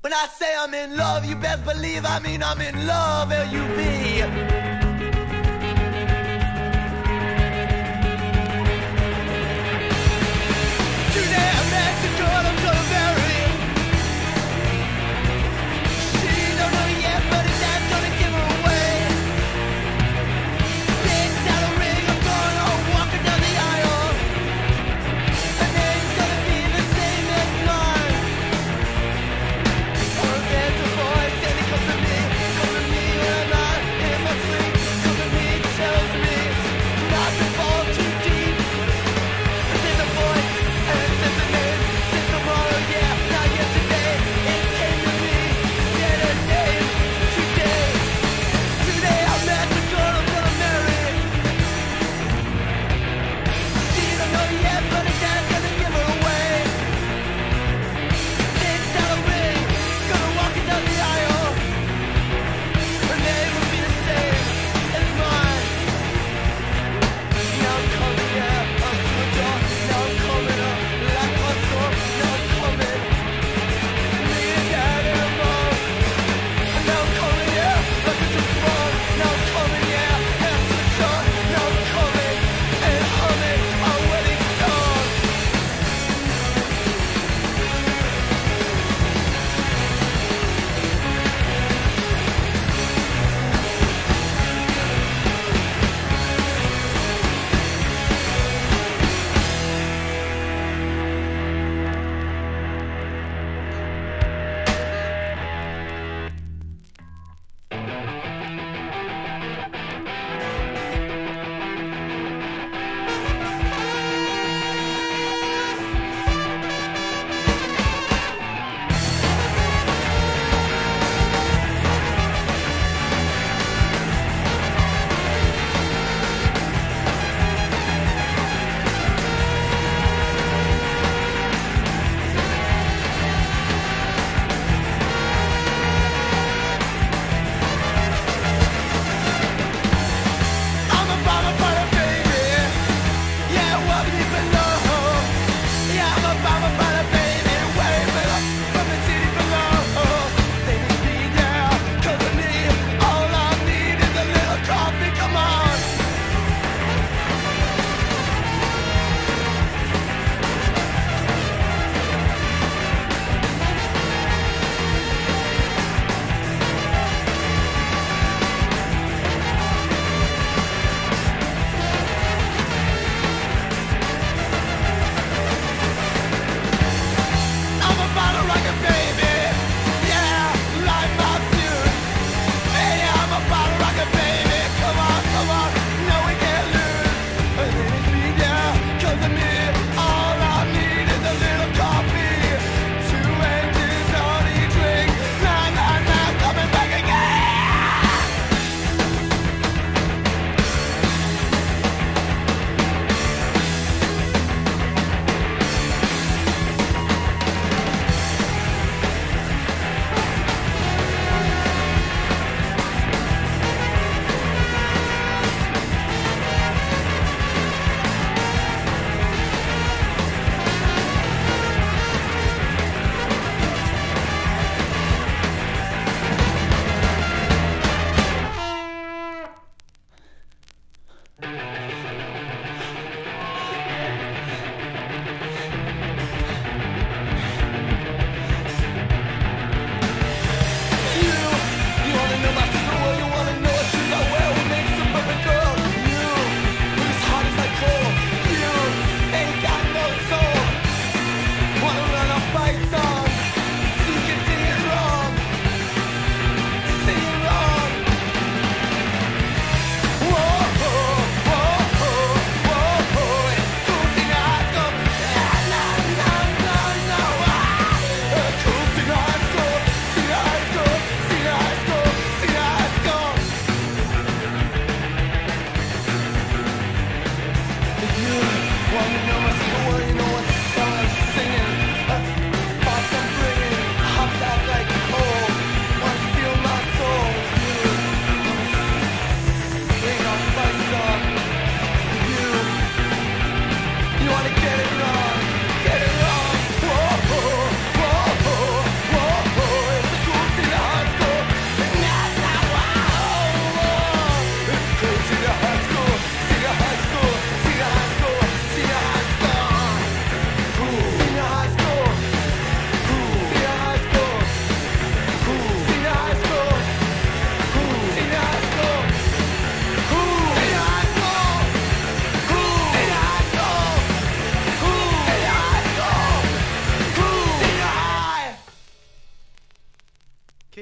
When I say I'm in love, you best believe I mean I'm in love, L-U-V. Today I met the girl I'm gonna marry. She don't know yet, but his dad's gonna give her away. Things out a ring, I'm gonna walk her down the aisle. Her name's gonna be the same as mine. Her man's a voice and he comes to me when I'm in my sleep. Comes to me, tells me not to fall too deep. There's a voice and it says the name, says the word.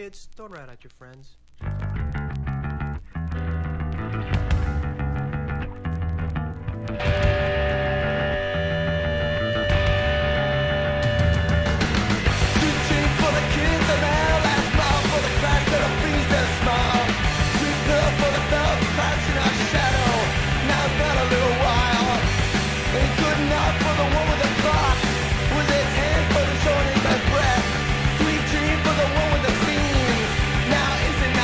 Kids, don't rat out your friends. Now isn't that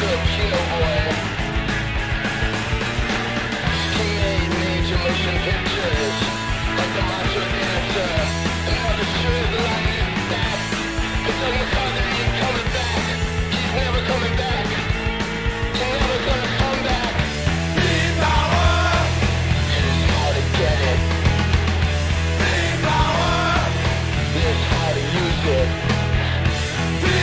good kilo oil. Teenage Mutant Mission pictures, like the monster dancer, and how the sure the light is back. It's on the car that he's coming back. He's never coming back. He's never gonna come back. Big power. This is how to get it. Big power. This is how to use it. It's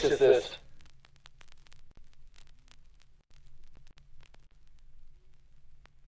fixes this.